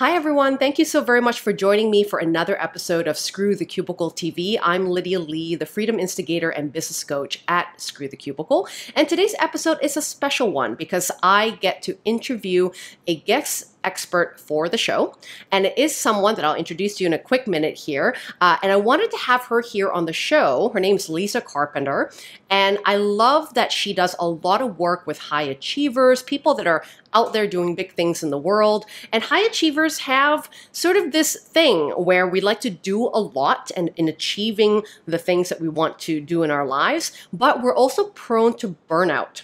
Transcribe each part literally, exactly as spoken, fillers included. Hi everyone, thank you so very much for joining me for another episode of Screw the Cubicle T V. I'm Lydia Lee, the freedom instigator and business coach at Screw the Cubicle. And today's episode is a special one because I get to interview a guest expert for the show, and it is someone that I'll introduce to you in a quick minute here. Uh, and I wanted to have her here on the show. Her name's Lisa Carpenter, and I love that she does a lot of work with high achievers, people that are out there doing big things in the world. And high achievers have sort of this thing where we like to do a lot and in achieving the things that we want to do in our lives, but we're also prone to burnout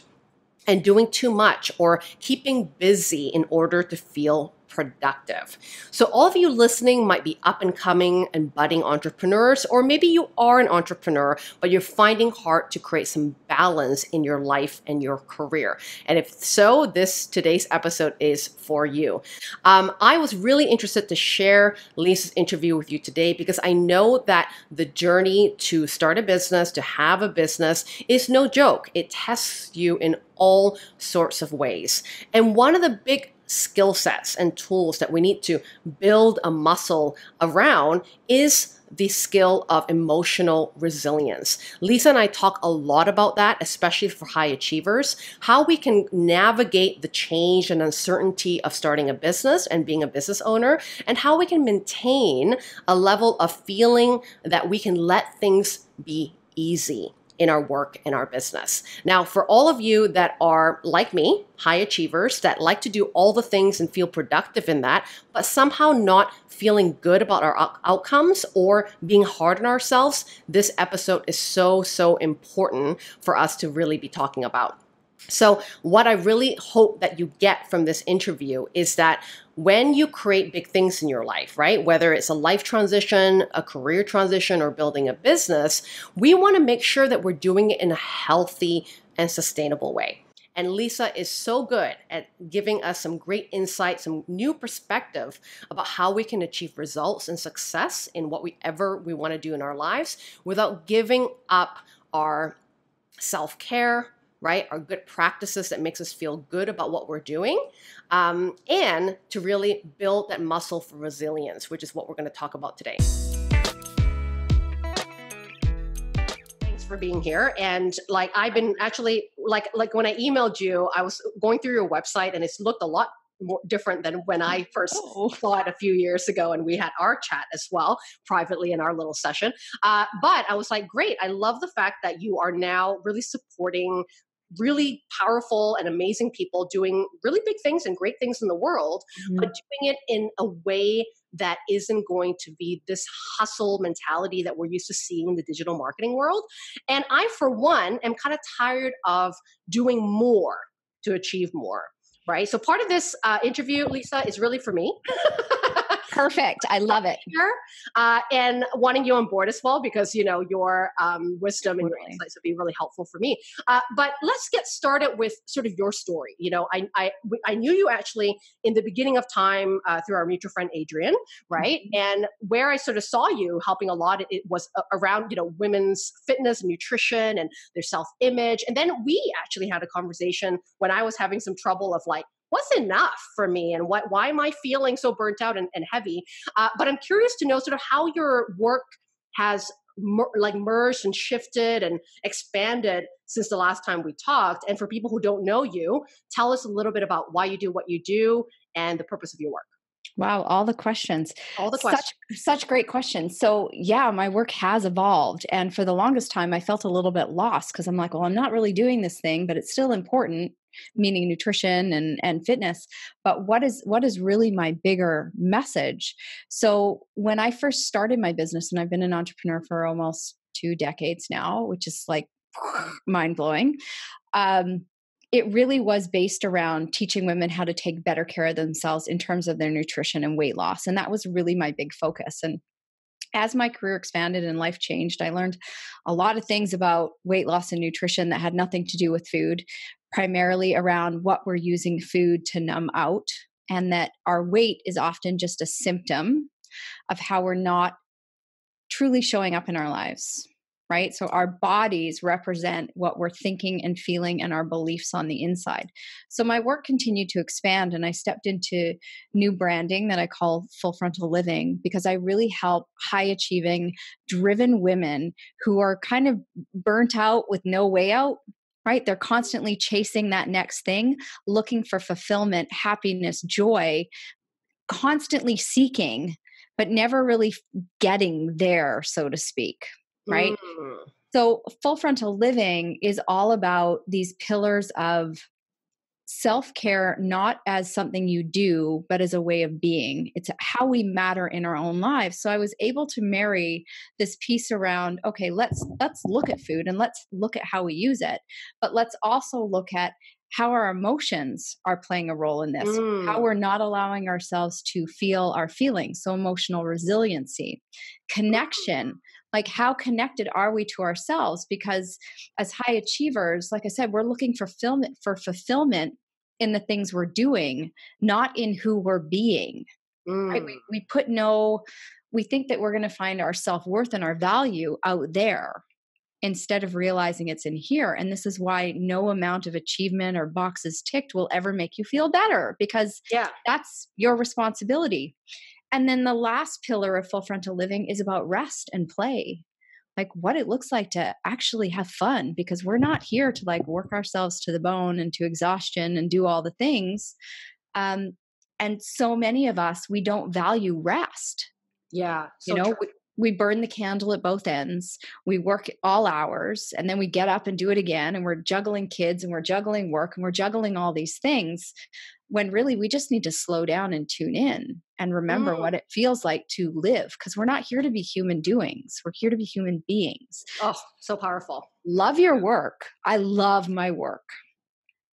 and doing too much or keeping busy in order to feel productive. So all of you listening might be up and coming and budding entrepreneurs, or maybe you are an entrepreneur, but you're finding hard to create some balance in your life and your career. And if so, this today's episode is for you. Um, I was really interested to share Lisa's interview with you today because I know that the journey to start a business, to have a business, is no joke. It tests you in all sorts of ways. And one of the big skill sets and tools that we need to build a muscle around is the skill of emotional resilience. Lisa and I talk a lot about that, especially for high achievers, how we can navigate the change and uncertainty of starting a business and being a business owner, and how we can maintain a level of feeling that we can let things be easy in our work and our business. Now, for all of you that are like me, high achievers that like to do all the things and feel productive in that, but somehow not feeling good about our out outcomes or being hard on ourselves, this episode is so, so important for us to really be talking about. So what I really hope that you get from this interview is that when you create big things in your life, right, whether it's a life transition, a career transition, or building a business, we want to make sure that we're doing it in a healthy and sustainable way. And Lisa is so good at giving us some great insight, some new perspective about how we can achieve results and success in whatever we want to do in our lives without giving up our self-care, right, our good practices that makes us feel good about what we're doing, um, and to really build that muscle for resilience, which is what we're going to talk about today. Thanks for being here. And like I've been actually, like like when I emailed you, I was going through your website, and it's looked a lot more different than when I first oh. saw it a few years ago, and we had our chat as well privately in our little session. Uh, but I was like, great! I love the fact that you are now really supporting really powerful and amazing people doing really big things and great things in the world, mm-hmm. but doing it in a way that isn't going to be this hustle mentality that we're used to seeing in the digital marketing world. And I, for one, am kind of tired of doing more to achieve more, right? So part of this uh, interview, Lisa, is really for me. Perfect. I love it. Uh, and wanting you on board as well, because, you know, your um, wisdom and your insights would be really helpful for me. Uh, but let's get started with sort of your story. You know, I, I, I knew you actually in the beginning of time uh, through our mutual friend, Adrian, right? Mm-hmm. And where I sort of saw you helping a lot, it was around, you know, women's fitness, and nutrition, and their self-image. And then we actually had a conversation when I was having some trouble of like, what's enough for me, and what? Why am I feeling so burnt out and, and heavy? Uh, but I'm curious to know sort of how your work has mer like merged and shifted and expanded since the last time we talked. And for people who don't know you, tell us a little bit about why you do what you do and the purpose of your work. Wow, all the questions. All the questions. Such, such great questions. So yeah, my work has evolved. And for the longest time, I felt a little bit lost because I'm like, well, I'm not really doing this thing, but it's still important, meaning nutrition and, and fitness. But what is, what is really my bigger message? So when I first started my business, and I've been an entrepreneur for almost two decades now, which is like mind blowing. Um, It really was based around teaching women how to take better care of themselves in terms of their nutrition and weight loss. And that was really my big focus. And as my career expanded and life changed, I learned a lot of things about weight loss and nutrition that had nothing to do with food, primarily around what we're using food to numb out, and that our weight is often just a symptom of how we're not truly showing up in our lives. right? So our bodies represent what we're thinking and feeling and our beliefs on the inside. So my work continued to expand, and I stepped into new branding that I call Full Frontal Living, because I really help high achieving, driven women who are kind of burnt out with no way out, right? They're constantly chasing that next thing, looking for fulfillment, happiness, joy, constantly seeking, but never really getting there, so to speak, right? Mm. So Full Frontal Living is all about these pillars of self-care, not as something you do, but as a way of being. It's how we matter in our own lives. So I was able to marry this piece around, okay, let's let's look at food and let's look at how we use it, but let's also look at how our emotions are playing a role in this, mm. how we're not allowing ourselves to feel our feelings. So emotional resiliency, connection, like how connected are we to ourselves? Because as high achievers, like I said, we're looking for fulfillment, for fulfillment in the things we're doing, not in who we're being. Mm. Right? We, we put no, we think that we're going to find our self-worth and our value out there, instead of realizing it's in here. And this is why no amount of achievement or boxes ticked will ever make you feel better, because yeah. that's your responsibility. And then the last pillar of Full Frontal Living is about rest and play, like what it looks like to actually have fun, because we're not here to like work ourselves to the bone and to exhaustion and do all the things. Um, and so many of us, we don't value rest. Yeah. So you know, we, we burn the candle at both ends. We work all hours and then we get up and do it again. And we're juggling kids and we're juggling work and we're juggling all these things, when really we just need to slow down and tune in and remember mm. what it feels like to live. Because we're not here to be human doings. We're here to be human beings. Oh, so powerful. Love your work. I love my work.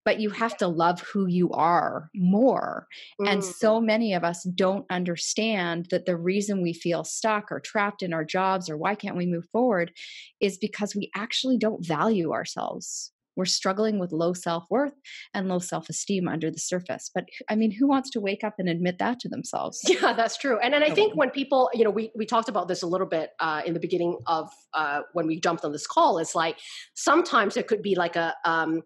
But you have to love who you are more. Mm. And so many of us don't understand that the reason we feel stuck or trapped in our jobs or why can't we move forward is because we actually don't value ourselves. We're struggling with low self-worth and low self-esteem under the surface. But I mean, who wants to wake up and admit that to themselves? Yeah, that's true. And and I think when people, you know, we, we talked about this a little bit uh, in the beginning of uh, when we jumped on this call, it's like, sometimes it could be like a, um,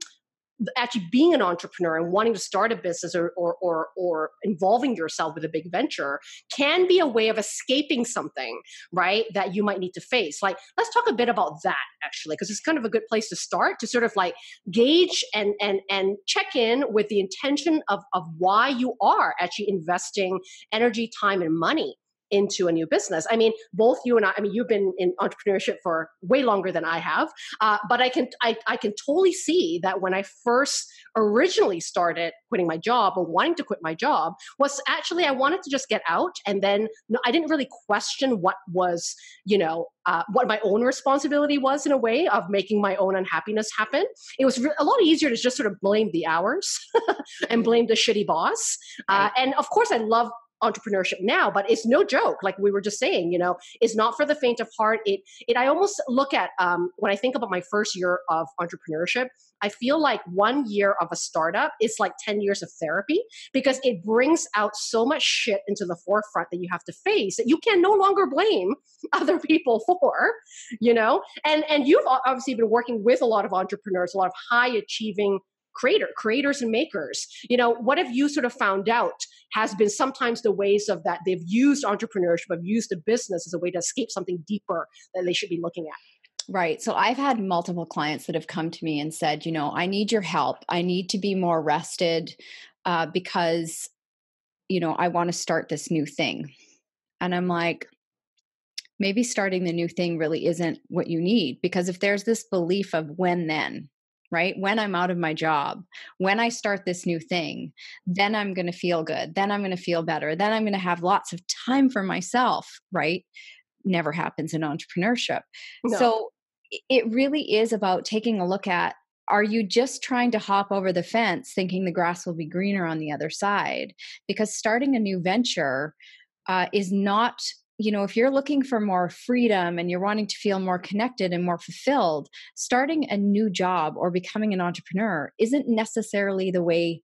actually being an entrepreneur and wanting to start a business or, or, or, or involving yourself with a big venture can be a way of escaping something, right, that you might need to face. Like, let's talk a bit about that actually, because it's kind of a good place to start, to sort of like gauge and, and, and check in with the intention of, of why you are actually investing energy, time, and money into a new business. I mean, both you and I, I mean, you've been in entrepreneurship for way longer than I have, uh, but I can, I, I can totally see that when I first originally started quitting my job or wanting to quit my job was actually, I wanted to just get out. And then no, I didn't really question what was, you know, uh, what my own responsibility was in a way of making my own unhappiness happen. It was re- a lot easier to just sort of blame the hours and blame the shitty boss. Uh, and of course I love entrepreneurship now, but it's no joke. Like we were just saying, you know, it's not for the faint of heart. It, it, I almost look at, um, when I think about my first year of entrepreneurship, I feel like one year of a startup is like ten years of therapy, because it brings out so much shit into the forefront that you have to face that you can no longer blame other people for, you know, and, and you've obviously been working with a lot of entrepreneurs, a lot of high achieving creator, creators and makers. You know, what have you sort of found out has been sometimes the ways of that they've used entrepreneurship, have used the business as a way to escape something deeper that they should be looking at? Right. So I've had multiple clients that have come to me and said, you know, I need your help. I need to be more rested uh, because, you know, I want to start this new thing. And I'm like, maybe starting the new thing really isn't what you need, because if there's this belief of when then, right? When I'm out of my job, when I start this new thing, then I'm going to feel good. Then I'm going to feel better. Then I'm going to have lots of time for myself, right? Never happens in entrepreneurship. No. So it really is about taking a look at, are you just trying to hop over the fence thinking the grass will be greener on the other side? Because starting a new venture uh, is not, you know, if you're looking for more freedom and you're wanting to feel more connected and more fulfilled, starting a new job or becoming an entrepreneur isn't necessarily the way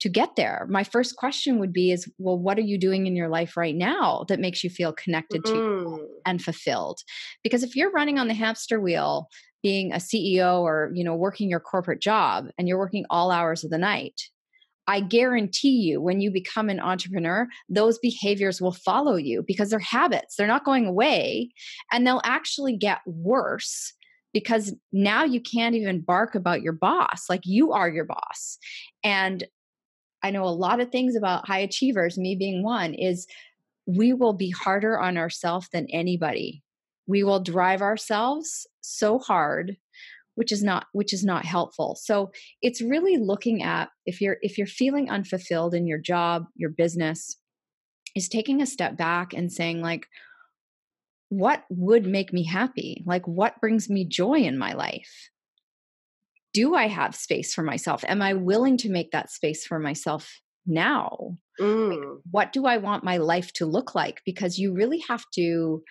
to get there, my first question would be is, well, what are you doing in your life right now that makes you feel connected mm-hmm. to and fulfilled? Because if you're running on the hamster wheel, being a C E O or, you know, working your corporate job and you're working all hours of the night, I guarantee you when you become an entrepreneur, those behaviors will follow you because they're habits. They're not going away, and they'll actually get worse because now you can't even bark about your boss. Like, you are your boss. And I know a lot of things about high achievers, me being one, is we will be harder on ourselves than anybody. We will drive ourselves so hard, which is not, which is not helpful. So it's really looking at, if you're, if you're feeling unfulfilled in your job, your business, is taking a step back and saying, like, what would make me happy? Like, what brings me joy in my life? Do I have space for myself? Am I willing to make that space for myself now? Mm. Like, what do I want my life to look like? Because you really have to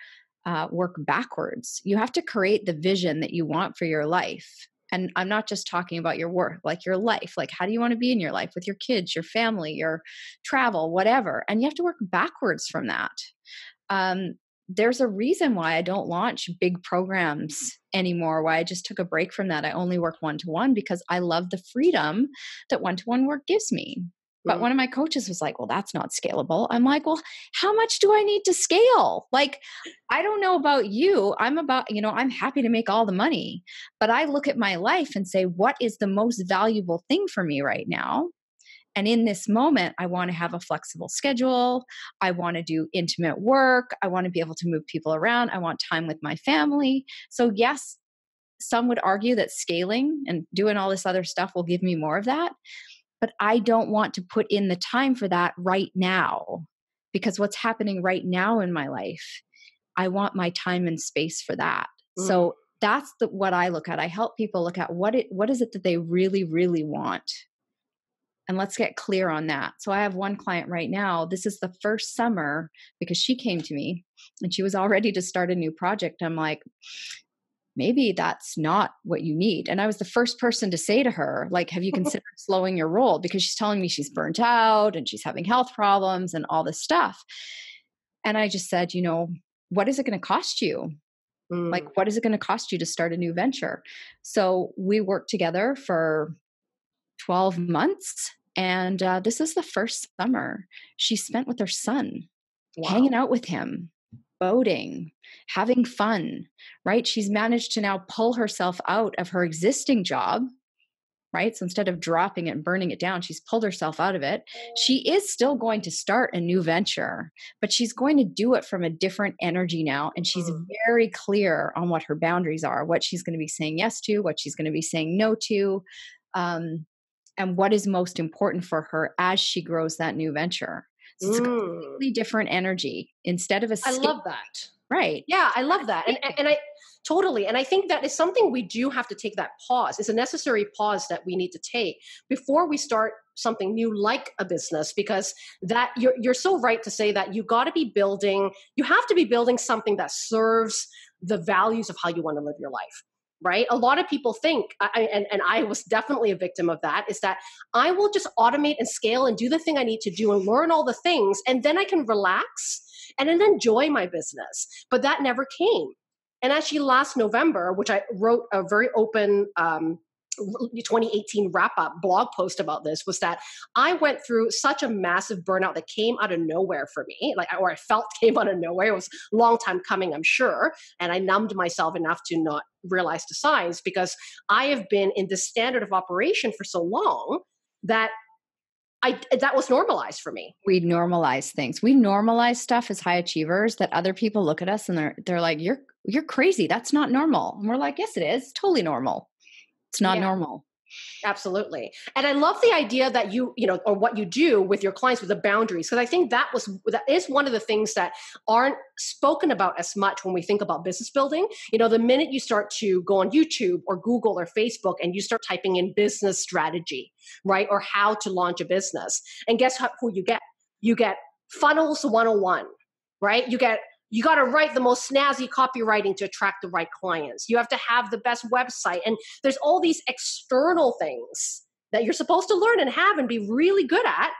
uh, work backwards. You have to create the vision that you want for your life. And I'm not just talking about your work, like your life. Like, how do you want to be in your life with your kids, your family, your travel, whatever? And you have to work backwards from that. Um, There's a reason why I don't launch big programs anymore, why I just took a break from that. I only work one-to-one because I love the freedom that one-to-one work gives me. But mm-hmm. one of my coaches was like, well, that's not scalable. I'm like, well, how much do I need to scale? Like, I don't know about you. I'm about, you know, I'm happy to make all the money, but I look at my life and say, what is the most valuable thing for me right now? And in this moment, I want to have a flexible schedule. I want to do intimate work. I want to be able to move people around. I want time with my family. So yes, some would argue that scaling and doing all this other stuff will give me more of that. But I don't want to put in the time for that right now, because what's happening right now in my life, I want my time and space for that. Mm. So that's the, what I look at. I help people look at what it, what is it that they really, really want. And let's get clear on that. So I have one client right now. This is the first summer, because she came to me and she was all ready to start a new project. I'm like, maybe that's not what you need. And I was the first person to say to her, like, have you considered slowing your roll? Because she's telling me she's burnt out and she's having health problems and all this stuff. And I just said, you know, what is it going to cost you? Mm. Like, what is it going to cost you to start a new venture? So we worked together for twelve months. And uh, this is the first summer she spent with her son, wow. hanging out with him, boating, having fun, right? She's managed to now pull herself out of her existing job, right? So instead of dropping it and burning it down, she's pulled herself out of it. She is still going to start a new venture, but she's going to do it from a different energy now. And she's mm. very clear on what her boundaries are, what she's going to be saying yes to, what she's going to be saying no to. Um, And what is most important for her as she grows that new venture. So mm. it's a completely different energy instead of a escape. I love that. Right. Yeah, I love that. And, and I totally. And I think that is something we do have to take that pause. It's a necessary pause that we need to take before we start something new like a business, because that you're, you're so right to say that you got to be building, you have to be building something that serves the values of how you want to live your life. Right? A lot of people think, I, and, and I was definitely a victim of that, is that I will just automate and scale and do the thing I need to do and learn all the things, and then I can relax and then enjoy my business. But that never came. And actually last November, which I wrote a very open um, twenty eighteen wrap-up blog post about this, was that I went through such a massive burnout that came out of nowhere for me, like, or I felt came out of nowhere. It was a long time coming, I'm sure. And I numbed myself enough to not realize the signs, because I have been in this standard of operation for so long that I, that was normalized for me. We normalize things. We normalize stuff as high achievers that other people look at us and they're, they're like, you're, you're crazy. That's not normal. And we're like, yes, it is. It's totally normal. It's not yeah. normal. Absolutely. And I love the idea that you, you know, or what you do with your clients with the boundaries. Cause I think that was, that is one of the things that aren't spoken about as much when we think about business building. You know, the minute you start to go on YouTube or Google or Facebook and you start typing in business strategy, right? Or how to launch a business, and guess how, who you get? You get funnels one oh one, right? You get You got to write the most snazzy copywriting to attract the right clients. You have to have the best website. And there's all these external things that you're supposed to learn and have and be really good at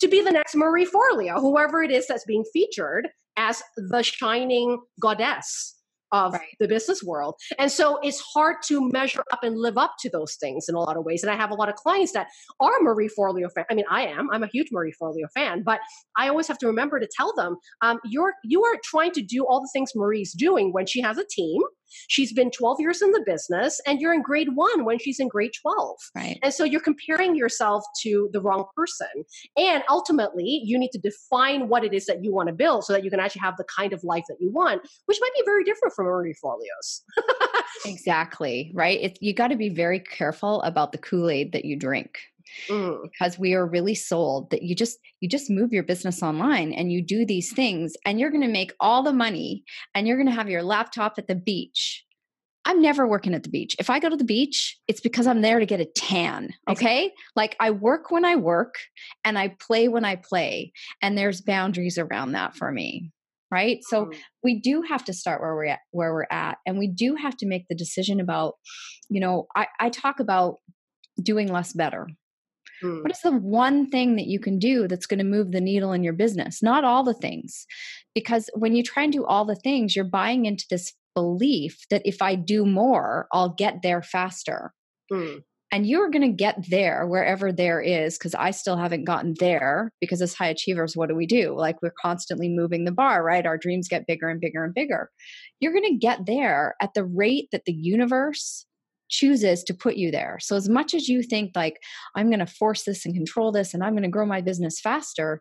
to be the next Marie Forleo, whoever it is that's being featured as the shining goddess of right. the business world. And so it's hard to measure up and live up to those things in a lot of ways. And I have a lot of clients that are Marie Forleo fans. I mean, I am. I'm a huge Marie Forleo fan, but I always have to remember to tell them, um, you're, you are trying to do all the things Marie's doing when she has a team. She's been twelve years in the business and you're in grade one when she's in grade twelve. Right. And so you're comparing yourself to the wrong person. And ultimately, you need to define what it is that you want to build so that you can actually have the kind of life that you want, which might be very different from Marie Forleo's. Exactly. Right. It, you got to be very careful about the Kool-Aid that you drink. Mm. Because we are really sold that you just, you just move your business online and you do these things and you're going to make all the money and you're going to have your laptop at the beach. I'm never working at the beach. If I go to the beach, it's because I'm there to get a tan. Okay. Exactly. Like I work when I work and I play when I play, and there's boundaries around that for me. Right. So mm-hmm. we do have to start where we're at, where we're at. And we do have to make the decision about, you know, I, I talk about doing less better. What is the one thing that you can do that's going to move the needle in your business? Not all the things, because when you try and do all the things, you're buying into this belief that if I do more, I'll get there faster. Mm. And you're going to get there wherever there is, because I still haven't gotten there, because as high achievers, what do we do? Like we're constantly moving the bar, right? Our dreams get bigger and bigger and bigger. You're going to get there at the rate that the universe chooses to put you there. So as much as you think like, I'm going to force this and control this, and I'm going to grow my business faster,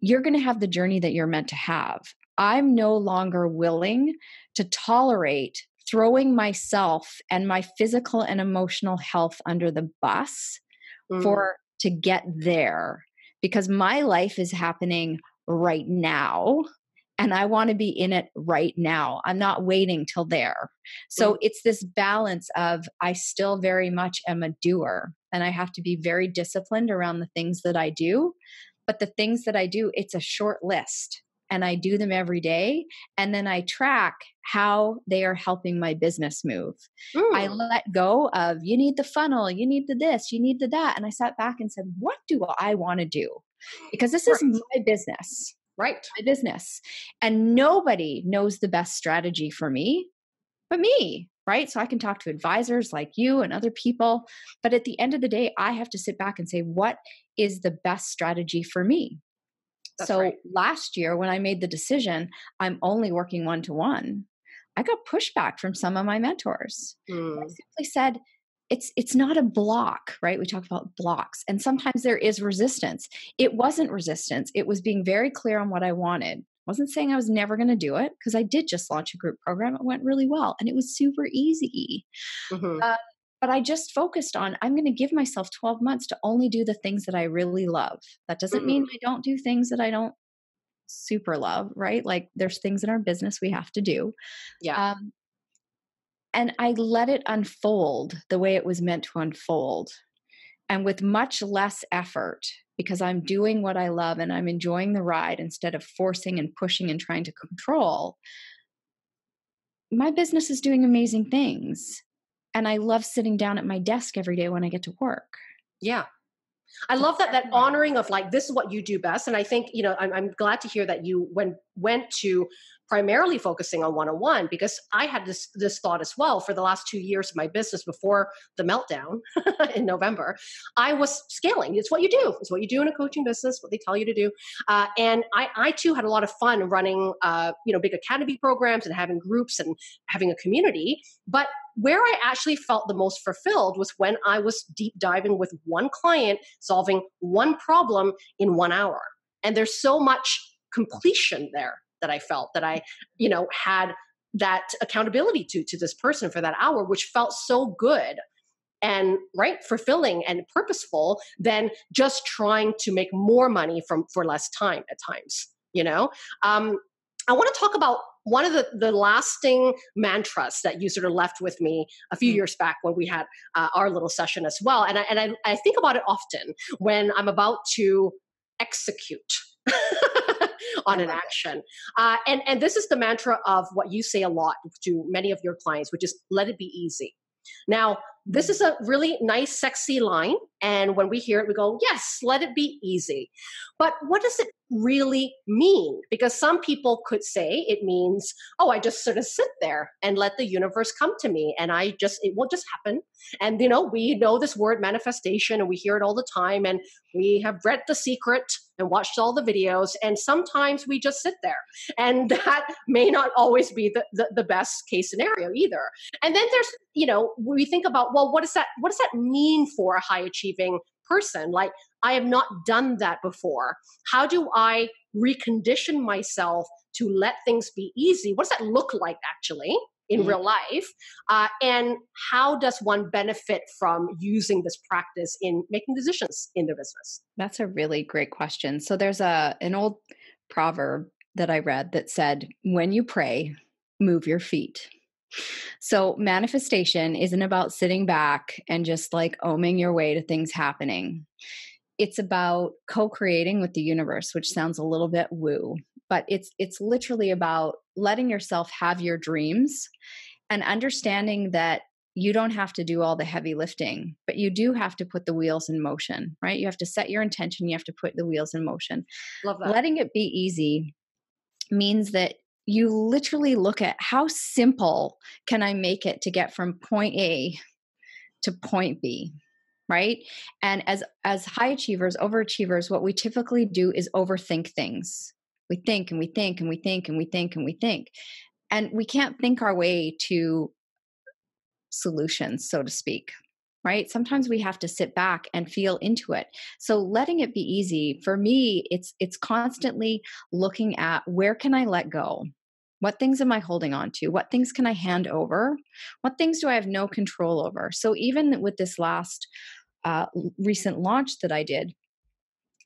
you're going to have the journey that you're meant to have. I'm no longer willing to tolerate throwing myself and my physical and emotional health under the bus mm. for to get there, because my life is happening right now. And I want to be in it right now. I'm not waiting till there. So it's this balance of I still very much am a doer, and I have to be very disciplined around the things that I do. But the things that I do, it's a short list, and I do them every day. And then I track how they are helping my business move. Ooh. I let go of, you need the funnel, you need the this, you need the that. And I sat back and said, what do I want to do? Because this is my business. Right. My business. And nobody knows the best strategy for me, but me, right? So I can talk to advisors like you and other people, but at the end of the day, I have to sit back and say, what is the best strategy for me? That's so right. Last year when I made the decision, I'm only working one-to-one, I got pushback from some of my mentors. Mm. I simply said, It's it's not a block, right? We talk about blocks, and sometimes there is resistance. It wasn't resistance. It was being very clear on what I wanted. I wasn't saying I was never going to do it, because I did just launch a group program. It went really well, and it was super easy. Mm-hmm. Uh, but I just focused on, I'm going to give myself twelve months to only do the things that I really love. That doesn't mm-hmm. mean I don't do things that I don't super love, right? Like there's things in our business we have to do. Yeah. Um, And I let it unfold the way it was meant to unfold, and with much less effort, because I'm doing what I love and I'm enjoying the ride instead of forcing and pushing and trying to control. My business is doing amazing things, and I love sitting down at my desk every day when I get to work. Yeah. I love that, that honoring of like, this is what you do best. And I think, you know, I'm, I'm glad to hear that you went, went to primarily focusing on one-on-one, because I had this, this thought as well. For the last two years of my business before the meltdown in November, I was scaling. It's what you do. It's what you do in a coaching business, what they tell you to do. Uh, and I, I too had a lot of fun running, uh, you know, big academy programs and having groups and having a community. But where I actually felt the most fulfilled was when I was deep diving with one client, solving one problem in one hour. And there's so much completion there that I felt that I, you know, had that accountability to, to this person for that hour, which felt so good and right, fulfilling and purposeful than just trying to make more money from for less time at times, you know? Um, I want to talk about one of the, the lasting mantras that you sort of left with me a few years back when we had uh, our little session as well. And I, and I, I think about it often when I'm about to execute on an action. Uh, and, and this is the mantra of what you say a lot to many of your clients, which is let it be easy. Now, this is a really nice, sexy line. And when we hear it, we go, yes, let it be easy. But what does it really mean? Because some people could say it means, oh, I just sort of sit there and let the universe come to me. And I just, it will just happen. And, you know, we know this word manifestation and we hear it all the time. And we have read The Secret and watched all the videos. And sometimes we just sit there. And that may not always be the, the, the best case scenario either. And then there's, you know, we think about, well, what does that, what does that mean for a high achieving person? Like, I have not done that before. How do I recondition myself to let things be easy? What does that look like actually in mm-hmm. real life? Uh, and how does one benefit from using this practice in making decisions in their business? That's a really great question. So there's a, an old proverb that I read that said, when you pray, move your feet. So manifestation isn't about sitting back and just like oming your way to things happening. It's about co-creating with the universe, which sounds a little bit woo, but it's it's literally about letting yourself have your dreams and understanding that you don't have to do all the heavy lifting, but you do have to put the wheels in motion, right? You have to set your intention. You have to put the wheels in motion. Love that. Letting it be easy means that you literally look at how simple can I make it to get from point A to point B, right? And as, as high achievers, overachievers, what we typically do is overthink things. We think and we think and we think and we think and we think. And we can't think our way to solutions, so to speak, right? Sometimes we have to sit back and feel into it. So letting it be easy, for me, it's it's constantly looking at where can I let go? What things am I holding on to? What things can I hand over? What things do I have no control over? So even with this last uh, recent launch that I did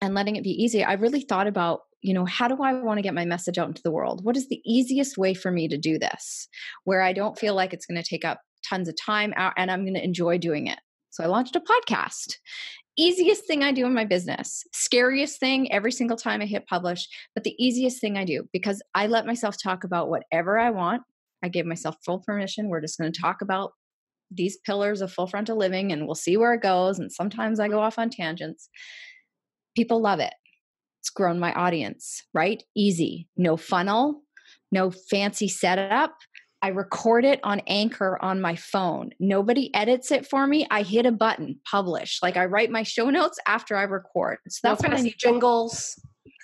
and letting it be easy, I really thought about, you know, how do I want to get my message out into the world? What is the easiest way for me to do this where I don't feel like it's going to take up tons of time and I'm going to enjoy doing it? So I launched a podcast. Easiest thing I do in my business. Scariest thing every single time I hit publish, but the easiest thing I do because I let myself talk about whatever I want. I give myself full permission. We're just going to talk about these pillars of full frontal living and we'll see where it goes. And sometimes I go off on tangents. People love it. It's grown my audience, right? Easy. No funnel, no fancy setup. I record it on Anchor on my phone. Nobody edits it for me. I hit a button, publish. Like I write my show notes after I record. So that's no fancy jingles.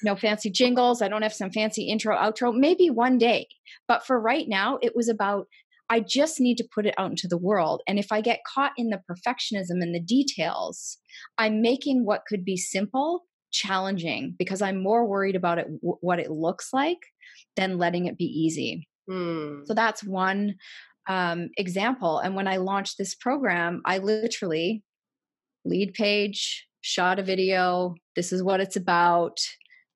No fancy jingles. I don't have some fancy intro, outro. Maybe one day. But for right now, it was about I just need to put it out into the world. And if I get caught in the perfectionism and the details, I'm making what could be simple challenging because I'm more worried about it, what it looks like than letting it be easy. Mm. So that's one um, example. And when I launched this program, I literally lead page, shot a video. This is what it's about.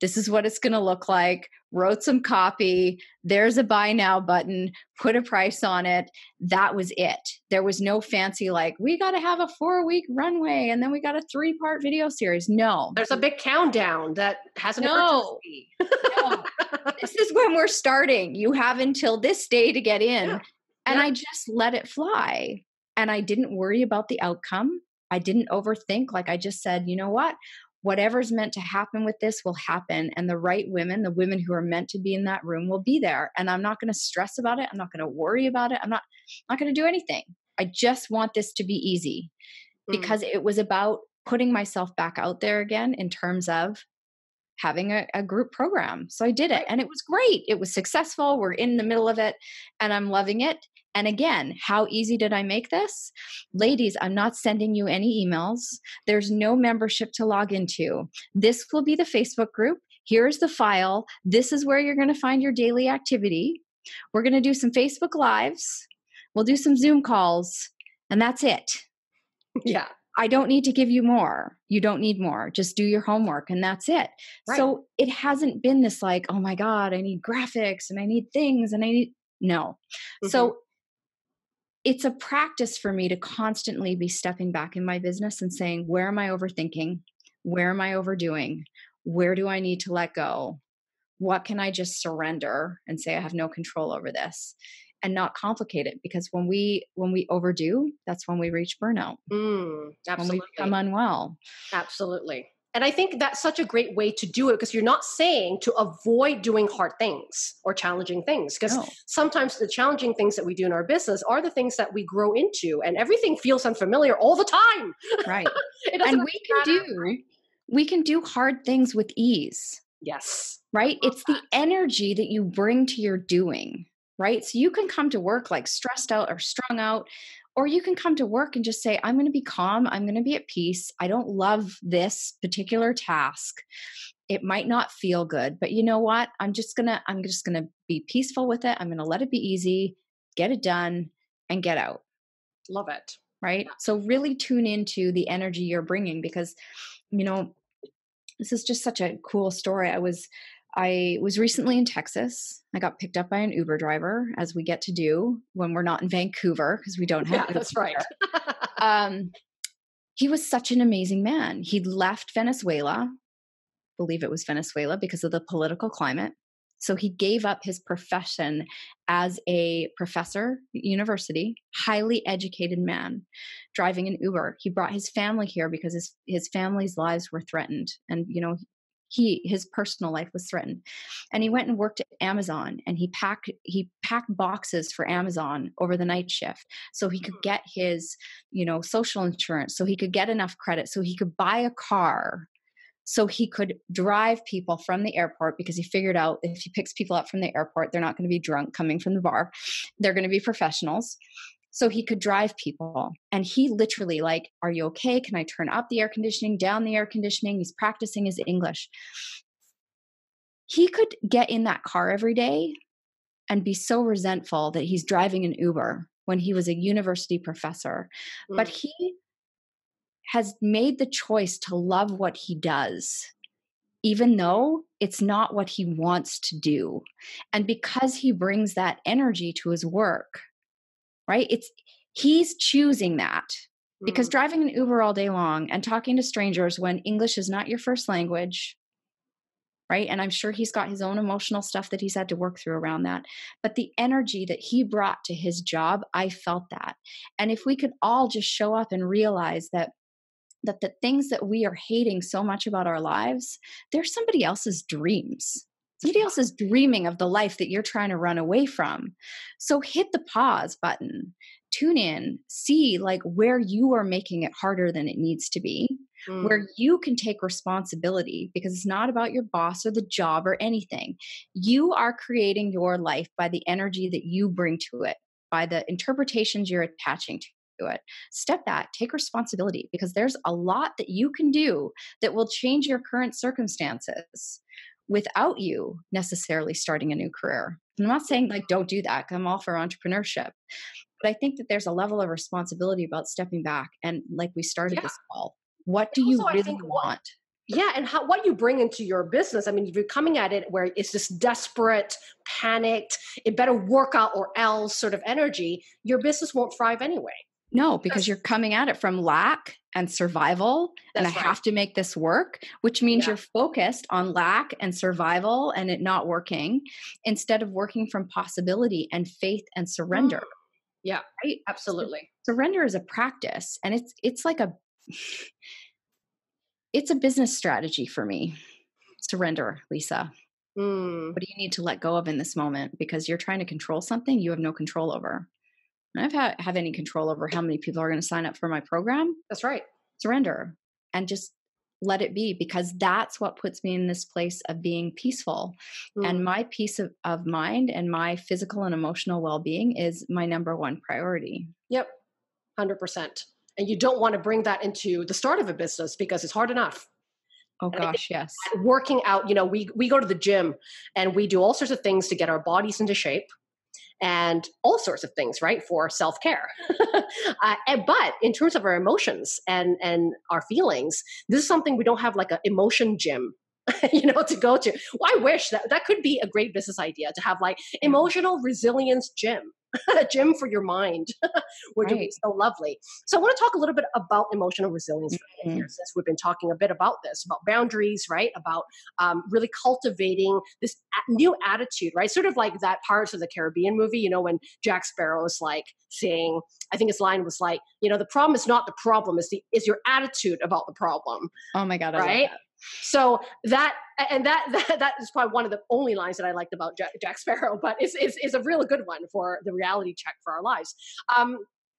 This is what it's going to look like. Wrote some copy. There's a buy now button. Put a price on it. That was it. There was no fancy like, we got to have a four week runway and then we got a three part video series. No. There's a big countdown that hasn't no. no. This is when we're starting. You have until this day to get in. Yeah. And yeah. I just let it fly. And I didn't worry about the outcome. I didn't overthink. Like I just said, you know what? Whatever's meant to happen with this will happen. And the right women, the women who are meant to be in that room will be there. And I'm not going to stress about it. I'm not going to worry about it. I'm not, not going to do anything. I just want this to be easy because mm. it was about putting myself back out there again in terms of having a, a group program. So I did it and it was great. It was successful. We're in the middle of it and I'm loving it. And again, how easy did I make this? Ladies, I'm not sending you any emails. There's no membership to log into. This will be the Facebook group. Here's the file. This is where you're going to find your daily activity. We're going to do some Facebook Lives. We'll do some Zoom calls and that's it. Yeah. I don't need to give you more. You don't need more. Just do your homework and that's it. Right. So it hasn't been this like, oh my God, I need graphics and I need things and I need, no. Mm-hmm. So it's a practice for me to constantly be stepping back in my business and saying, where am I overthinking? Where am I overdoing? Where do I need to let go? What can I just surrender and say, I have no control over this? and not complicate it. Because when we, when we overdo, that's when we reach burnout. Mm, absolutely. When we become unwell. Absolutely. And I think that's such a great way to do it, because you're not saying to avoid doing hard things or challenging things, because no. sometimes the challenging things that we do in our business are the things that we grow into, and everything feels unfamiliar all the time. Right. It doesn't and we can matter. do, we can do hard things with ease. Yes. Right. It's that. The energy that you bring to your doing, right? So you can come to work like stressed out or strung out, or you can come to work and just say, I'm going to be calm. I'm going to be at peace. I don't love this particular task. It might not feel good, but you know what? I'm just going to, I'm just going to be peaceful with it. I'm going to let it be easy, get it done, and get out. Love it. Right. Yeah. So really tune into the energy you're bringing, because, you know, this is just such a cool story. I was, I was recently in Texas. I got picked up by an Uber driver, as we get to do when we're not in Vancouver, because we don't have. Yeah, that's right. um, he was such an amazing man. He'd left Venezuela, I believe it was Venezuela, because of the political climate. So he gave up his profession as a professor at university, highly educated man, driving an Uber. He brought his family here because his his family's lives were threatened, and you know. He, his personal life was threatened, and he went and worked at Amazon, and he packed, he packed boxes for Amazon over the night shift so he could get his, you know, social insurance, so he could get enough credit, so he could buy a car, so he could drive people from the airport, because he figured out if he picks people up from the airport, they're not going to be drunk coming from the bar. They're going to be professionals. So he could drive people. And he literally like, are you okay? Can I turn up the air conditioning, down the air conditioning? He's practicing his English. He could get in that car every day and be so resentful that he's driving an Uber when he was a university professor. Mm. But he has made the choice to love what he does, even though it's not what he wants to do. And because he brings that energy to his work, right? It's, he's choosing that, because mm. driving an Uber all day long and talking to strangers when English is not your first language, right? And I'm sure he's got his own emotional stuff that he's had to work through around that. But the energy that he brought to his job, I felt that. And if we could all just show up and realize that, that the things that we are hating so much about our lives, they're somebody else's dreams. Somebody else is dreaming of the life that you're trying to run away from. So hit the pause button, tune in, see like where you are making it harder than it needs to be, mm. where you can take responsibility, because it's not about your boss or the job or anything. You are creating your life by the energy that you bring to it, by the interpretations you're attaching to it. Step back, take responsibility, because there's a lot that you can do that will change your current circumstances without you necessarily starting a new career. I'm not saying like, don't do that. I'm all for entrepreneurship. But I think that there's a level of responsibility about stepping back. And like we started yeah. this call, what do also, you really think, want? Yeah. And how, what you bring into your business. I mean, if you're coming at it where it's this desperate, panicked, it better work out or else sort of energy, your business won't thrive anyway. No, because you're coming at it from lack and survival. That's and I right. have to make this work, which means yeah. you're focused on lack and survival and it not working, instead of working from possibility and faith and surrender. Mm. Yeah, right? Absolutely. Surrender is a practice, and it's it's like a it's a business strategy for me. Surrender, Lisa. Mm. What do you need to let go of in this moment? Because you're trying to control something you have no control over. I don't have, have any control over how many people are going to sign up for my program. That's right. Surrender and just let it be, because that's what puts me in this place of being peaceful. Mm. And my peace of, of mind and my physical and emotional well-being is my number one priority. Yep. one hundred percent. And you don't want to bring that into the start of a business, because it's hard enough. Oh gosh, yes. Working out, you know, we, we go to the gym and we do all sorts of things to get our bodies into shape. And all sorts of things, right, for self-care. uh, and, but in terms of our emotions and, and our feelings, this is something we don't have like an emotion gym you know, to go to. Well, I wish that that could be a great business idea, to have like emotional resilience gym, a gym for your mind, which would be so lovely. So I want to talk a little bit about emotional resilience mm-hmm. for here, since we've been talking a bit about this, about boundaries, right? About um, really cultivating this new attitude, right? Sort of like that Pirates of the Caribbean movie, you know, when Jack Sparrow is like saying, I think his line was like, you know, the problem is not the problem, it's the, is your attitude about the problem. Oh my God. I right? love that. So that, and that, that, that is probably one of the only lines that I liked about Jack, Jack Sparrow, but it's, it's, it's a real good one for the reality check for our lives. Um,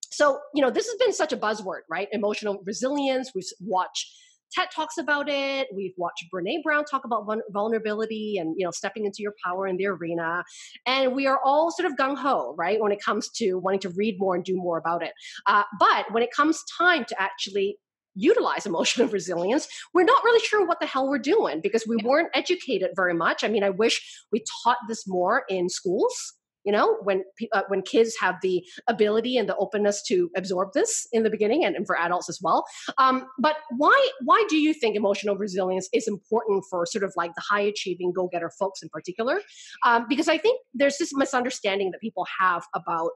so, you know, this has been such a buzzword, right? Emotional resilience. We've watched TED Talks about it. We've watched Brene Brown talk about vulnerability and, you know, stepping into your power in the arena. And we are all sort of gung-ho, right, when it comes to wanting to read more and do more about it. Uh, but when it comes time to actually utilize emotional resilience, we're not really sure what the hell we're doing, because we weren't educated very much. I mean, I wish we taught this more in schools, you know, when uh, when kids have the ability and the openness to absorb this in the beginning, and, and for adults as well. Um, but why why do you think emotional resilience is important for sort of like the high achieving go-getter folks in particular? Um, because I think there's this misunderstanding that people have about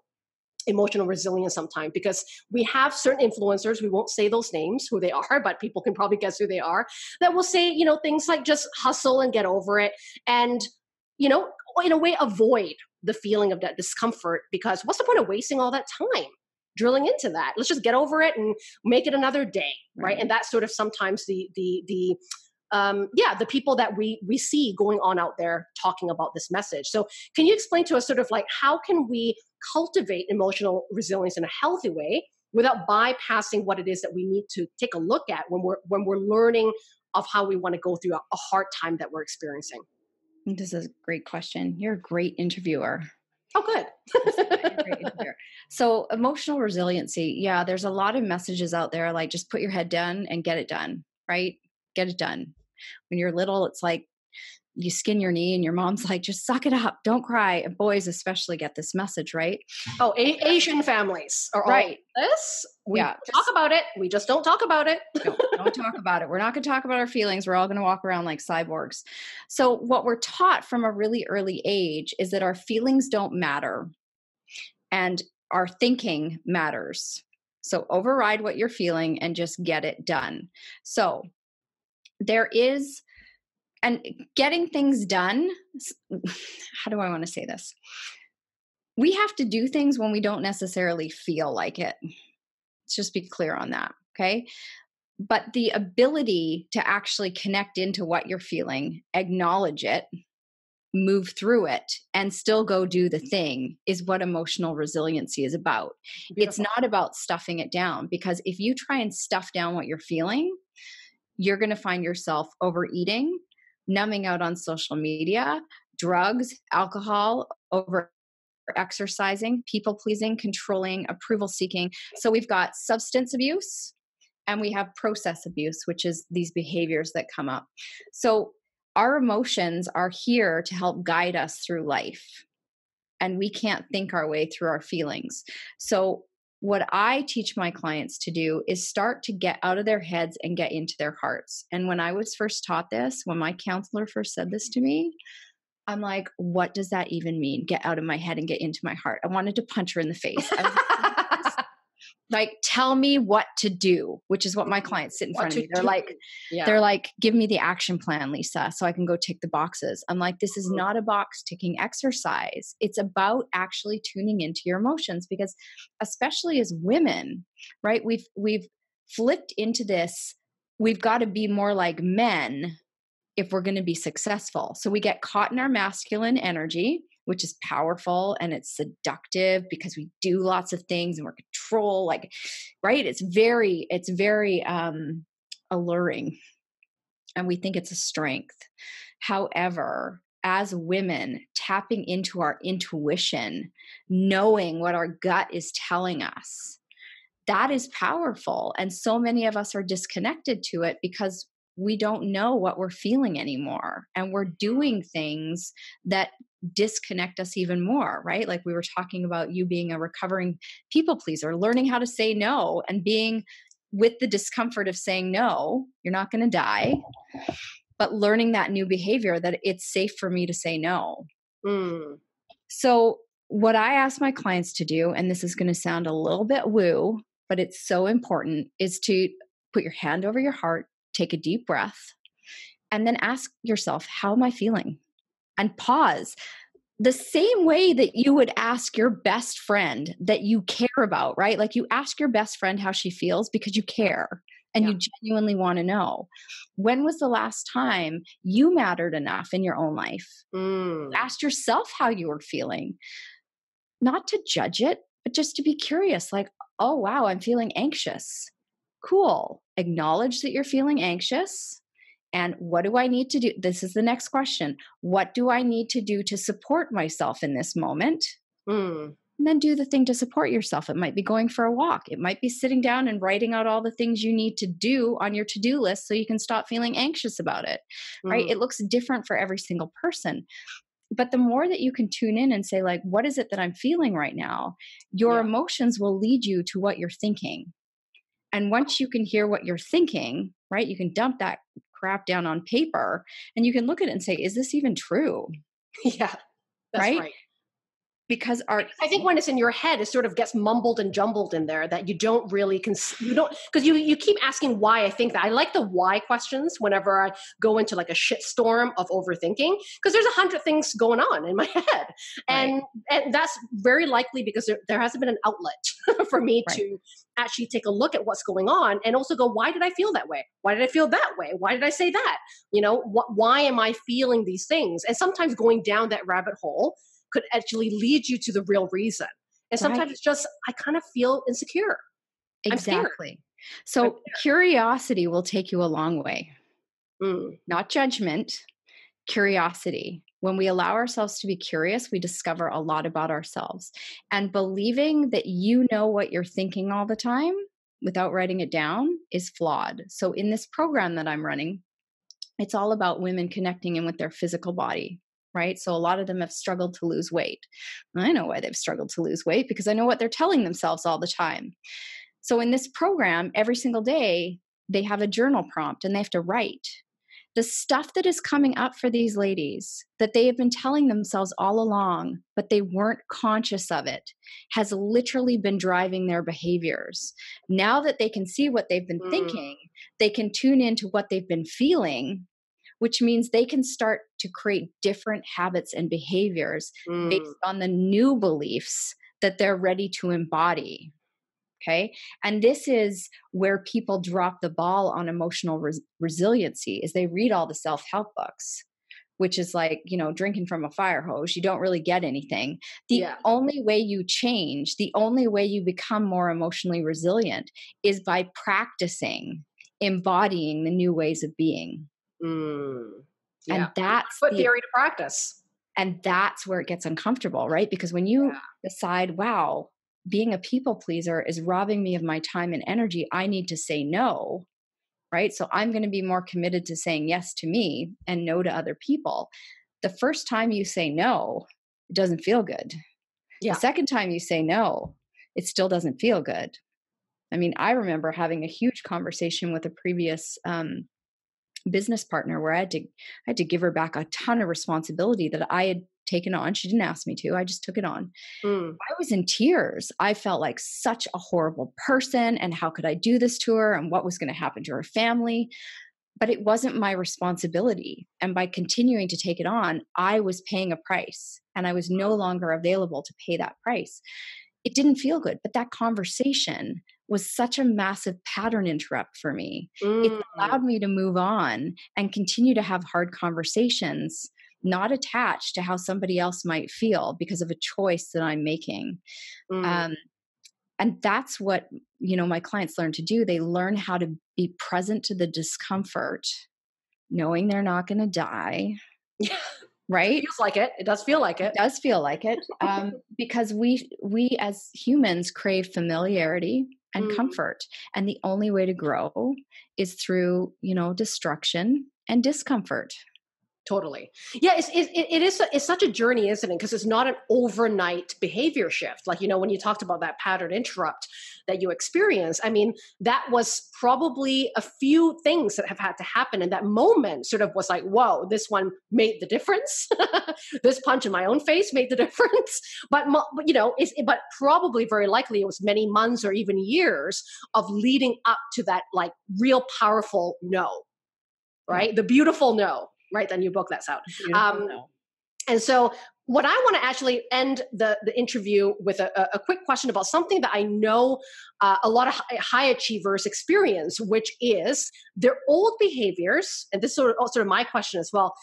emotional resilience sometimes, because we have certain influencers, we won't say those names, who they are, but people can probably guess who they are, that will say, you know, things like just hustle and get over it. And, you know, in a way, avoid the feeling of that discomfort, because what's the point of wasting all that time drilling into that? Let's just get over it and make it another day. Right. right? And that's sort of sometimes the, the, the, Um, yeah, the people that we we see going on out there talking about this message. So can you explain to us sort of like, how can we cultivate emotional resilience in a healthy way without bypassing what it is that we need to take a look at when we're, when we're learning of how we want to go through a, a hard time that we're experiencing? This is a great question. You're a great interviewer. Oh, good. So emotional resiliency. Yeah, there's a lot of messages out there like, just put your head down and get it done, right? Get it done. When you're little, it's like you skin your knee and your mom's like, just suck it up. Don't cry. And boys especially get this message, right? Oh, a- Asian families are right. all this. We yeah. talk about it. We just don't talk about it. don't, don't talk about it. We're not going to talk about our feelings. We're all going to walk around like cyborgs. So what we're taught from a really early age is that our feelings don't matter and our thinking matters. So override what you're feeling and just get it done. So there is, and getting things done, how do I want to say this? We have to do things when we don't necessarily feel like it. Let's just be clear on that, okay? But the ability to actually connect into what you're feeling, acknowledge it, move through it, and still go do the thing is what emotional resiliency is about. Beautiful. It's not about stuffing it down, because if you try and stuff down what you're feeling, you're going to find yourself overeating, numbing out on social media, drugs, alcohol, over exercising, people pleasing, controlling, approval seeking. So we've got substance abuse and we have process abuse, which is these behaviors that come up. So our emotions are here to help guide us through life, and we can't think our way through our feelings. So what I teach my clients to do is start to get out of their heads and get into their hearts. And when I was first taught this, when my counselor first said this to me, I'm like, what does that even mean? Get out of my head and get into my heart. I wanted to punch her in the face. I was like, like, tell me what to do, which is what my clients sit in front of me. They're like, yeah. they're like, give me the action plan, Lisa, so I can go tick the boxes. I'm like, this is not a box ticking exercise. It's about actually tuning into your emotions, because especially as women, right? We've, we've flipped into this. We've got to be more like men if we're going to be successful. So we get caught in our masculine energy, which is powerful and it's seductive because we do lots of things and we're control, like, right? It's very, it's very um, alluring, and we think it's a strength. However, as women, tapping into our intuition, knowing what our gut is telling us, that is powerful. And so many of us are disconnected to it because we don't know what we're feeling anymore. And we're doing things that disconnect us even more, right? Like we were talking about you being a recovering people pleaser, learning how to say no and being with the discomfort of saying no, you're not going to die. but learning that new behavior that it's safe for me to say no. Mm. So what I ask my clients to do, and this is going to sound a little bit woo, but it's so important, is to put your hand over your heart, take a deep breath, and then ask yourself, how am I feeling? And pause. The same way that you would ask your best friend that you care about, right? Like you ask your best friend how she feels because you care and yeah. you genuinely want to know. When was the last time you mattered enough in your own life? Mm. Ask yourself how you were feeling, not to judge it, but just to be curious. Like, oh, wow, I'm feeling anxious. Cool. Acknowledge that you're feeling anxious. And what do I need to do? This is the next question. What do I need to do to support myself in this moment? Mm. And then do the thing to support yourself. It might be going for a walk. It might be sitting down and writing out all the things you need to do on your to-do list so you can stop feeling anxious about it, mm. right? It looks different for every single person. But the more that you can tune in and say, like, what is it that I'm feeling right now? Your yeah. emotions will lead you to what you're thinking. And once you can hear what you're thinking, right, you can dump that crap down on paper and you can look at it and say, is this even true? Yeah. That's right? right. Because our, I think when it's in your head, it sort of gets mumbled and jumbled in there that you don't really, cons- you don't, because you, you keep asking why I think that. I like the why questions whenever I go into like a shitstorm of overthinking, because there's a hundred things going on in my head. And, right. and that's very likely because there, there hasn't been an outlet for me right. to actually take a look at what's going on and also go, why did I feel that way? Why did I feel that way? Why did I say that? You know, wh- why am I feeling these things? And sometimes going down that rabbit hole could actually lead you to the real reason. And sometimes right. it's just, I kind of feel insecure. Exactly. So curiosity will take you a long way. Mm. Not judgment, curiosity. When we allow ourselves to be curious, we discover a lot about ourselves. And believing that you know what you're thinking all the time without writing it down is flawed. So in this program that I'm running, it's all about women connecting in with their physical body. Right? So a lot of them have struggled to lose weight. I know why they've struggled to lose weight because I know what they're telling themselves all the time. So in this program, every single day, they have a journal prompt and they have to write the stuff that is coming up for these ladies that they have been telling themselves all along, but they weren't conscious of it, has literally been driving their behaviors. Now that they can see what they've been mm. thinking, they can tune into what they've been feeling, which means they can start to create different habits and behaviors mm. based on the new beliefs that they're ready to embody. Okay. And this is where people drop the ball on emotional res- resiliency is they read all the self-help books, which is like, you know, drinking from a fire hose. You don't really get anything. The yeah. only way you change, the only way you become more emotionally resilient is by practicing, embodying the new ways of being. Mm, yeah. And that's put the, theory to practice. And that's where it gets uncomfortable, right? Because when you yeah. decide, wow, being a people pleaser is robbing me of my time and energy, I need to say no, right? So I'm going to be more committed to saying yes to me and no to other people. The first time you say no, it doesn't feel good. Yeah. The second time you say no, it still doesn't feel good. I mean, I remember having a huge conversation with a previous, um, business partner where I had to, I had to give her back a ton of responsibility that I had taken on. She didn't ask me to, I just took it on. Mm. I was in tears. I felt like such a horrible person and how could I do this to her and what was going to happen to her family, but it wasn't my responsibility. And by continuing to take it on, I was paying a price and I was no longer available to pay that price. It didn't feel good, but that conversation was such a massive pattern interrupt for me. Mm. It allowed me to move on and continue to have hard conversations, not attached to how somebody else might feel because of a choice that I'm making. Mm. Um, and that's what, you know, my clients learn to do. They learn how to be present to the discomfort, knowing they're not going to die. Right? It feels like it. It does feel like it. It does feel like it. Um, because we, we as humans crave familiarity and mm. comfort. And the only way to grow is through, you know, destruction and discomfort. Totally. Yeah, it's, it, it is, it's such a journey, isn't it? Because it's not an overnight behavior shift. Like, you know, when you talked about that pattern interrupt that you experienced, I mean, that was probably a few things that have had to happen. And that moment sort of was like, whoa, this one made the difference. This punch in my own face made the difference. But, you know, it's, but probably very likely it was many months or even years of leading up to that, like, real powerful no, right? Mm-hmm. The beautiful no. Right, that new book that's out. Um, and so what I want to actually end the, the interview with a, a quick question about something that I know uh, a lot of high achievers experience, which is their old behaviors. And this is sort of, sort of my question as well.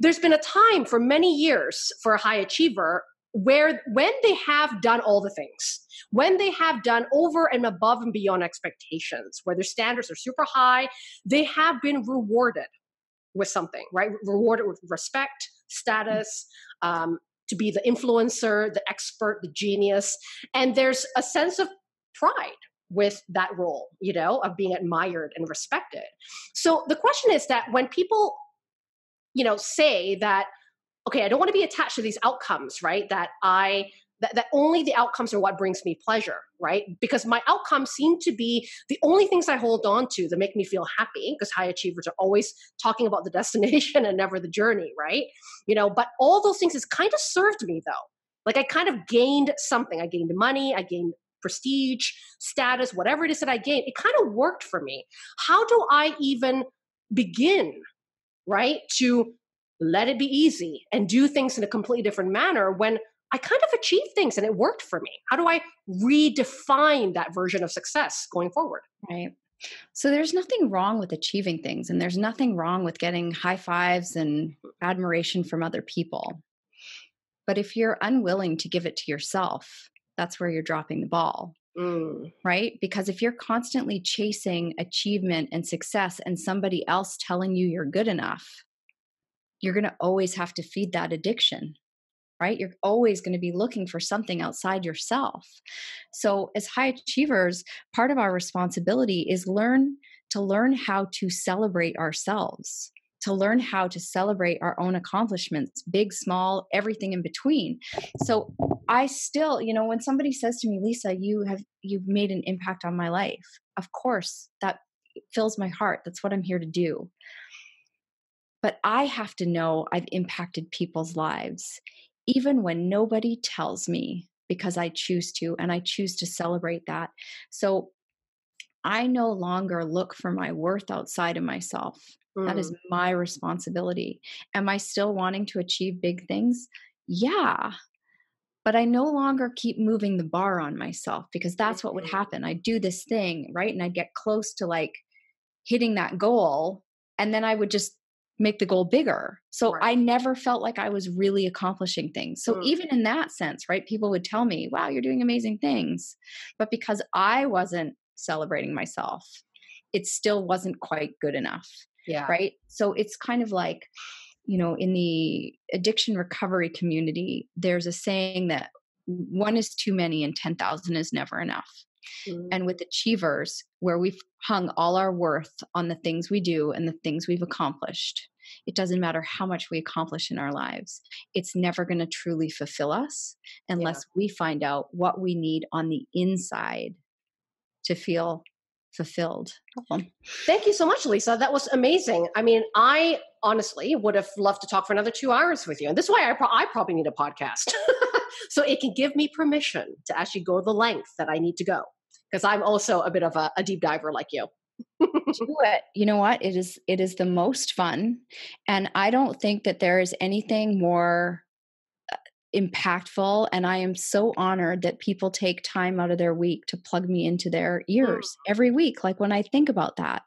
There's been a time for many years for a high achiever where when they have done all the things, when they have done over and above and beyond expectations, where their standards are super high, they have been rewarded with something, right? Rewarded with respect, status, um, to be the influencer, the expert, the genius. And there's a sense of pride with that role, you know, of being admired and respected. So the question is that when people, you know, say that, okay, I don't want to be attached to these outcomes, right? That I, that, that only the outcomes are what brings me pleasure, right? Because my outcomes seem to be the only things I hold on to that make me feel happy, because high achievers are always talking about the destination and never the journey, right? You know, but all those things has kind of served me though. Like I kind of gained something. I gained money, I gained prestige, status, whatever it is that I gained, it kind of worked for me. How do I even begin, right, to let it be easy and do things in a completely different manner when I kind of achieved things and it worked for me? How do I redefine that version of success going forward? Right. So there's nothing wrong with achieving things, and there's nothing wrong with getting high fives and admiration from other people. But if you're unwilling to give it to yourself, that's where you're dropping the ball, mm. right? Because if you're constantly chasing achievement and success and somebody else telling you you're good enough, you're going to always have to feed that addiction. Right? You're always going to be looking for something outside yourself. So as high achievers, part of our responsibility is learn to learn how to celebrate ourselves, to learn how to celebrate our own accomplishments, big, small, everything in between. So I still, you know, when somebody says to me, Lisa, you have, you've made an impact on my life. Of course, that fills my heart. That's what I'm here to do. But I have to know I've impacted people's lives, even when nobody tells me, because I choose to, and I choose to celebrate that. So I no longer look for my worth outside of myself. Mm. That is my responsibility. Am I still wanting to achieve big things? Yeah. But I no longer keep moving the bar on myself, because that's what would happen. I do this thing, right? And I'd get close to like hitting that goal, and then I would just make the goal bigger. So right. I never felt like I was really accomplishing things. So mm. even in that sense, right, people would tell me, wow, you're doing amazing things. But because I wasn't celebrating myself, it still wasn't quite good enough. Yeah. Right. So it's kind of like, you know, in the addiction recovery community, there's a saying that one is too many and ten thousand is never enough. Mm-hmm. And with achievers, where we've hung all our worth on the things we do and the things we've accomplished, it doesn't matter how much we accomplish in our lives. It's never going to truly fulfill us unless yeah. we find out what we need on the inside to feel fulfilled. Thank you so much, Lisa. That was amazing. I mean, I honestly would have loved to talk for another two hours with you. And this way I, pro- I probably need a podcast. So it can give me permission to actually go the length that I need to go, because I'm also a bit of a, a deep diver like you. Do it. You know what? It is, it is the most fun. And I don't think that there is anything more impactful. And I am so honored that people take time out of their week to plug me into their ears every week. Like when I think about that,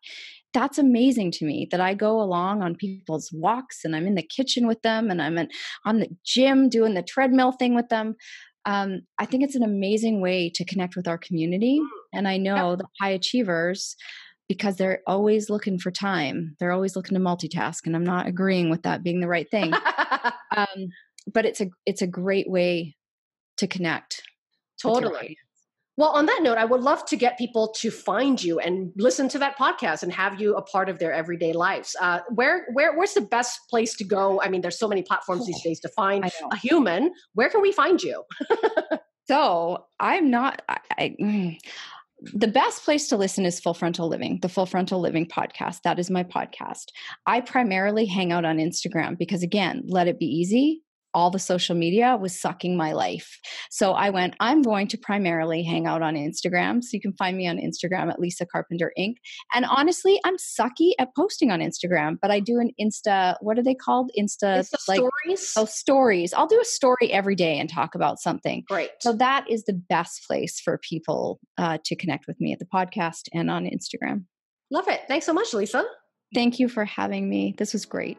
that's amazing to me, that I go along on people's walks and I'm in the kitchen with them and I'm in, on the gym doing the treadmill thing with them. Um, I think it's an amazing way to connect with our community. And I know yep. the high achievers, because they're always looking for time, they're always looking to multitask, and I'm not agreeing with that being the right thing. um, but it's a, it's a great way to connect. Totally. Well, on that note, I would love to get people to find you and listen to that podcast and have you a part of their everyday lives. Uh, where, where, where's the best place to go? I mean, there's so many platforms these days to find a human. Where can we find you? So I'm not, I, I, the best place to listen is Full Frontal Living, the Full Frontal Living podcast. That is my podcast. I primarily hang out on Instagram because, again, let it be easy. All the social media was sucking my life. So I went, I'm going to primarily hang out on Instagram. So you can find me on Instagram at Lisa Carpenter Incorporated. And honestly, I'm sucky at posting on Instagram, but I do an Insta, what are they called? Insta, Insta like, stories. Oh, stories. I'll do a story every day and talk about something. Great. So that is the best place for people uh, to connect with me, at the podcast and on Instagram. Love it. Thanks so much, Lisa. Thank you for having me. This was great.